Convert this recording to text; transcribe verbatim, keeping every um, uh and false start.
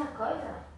mesma coisa?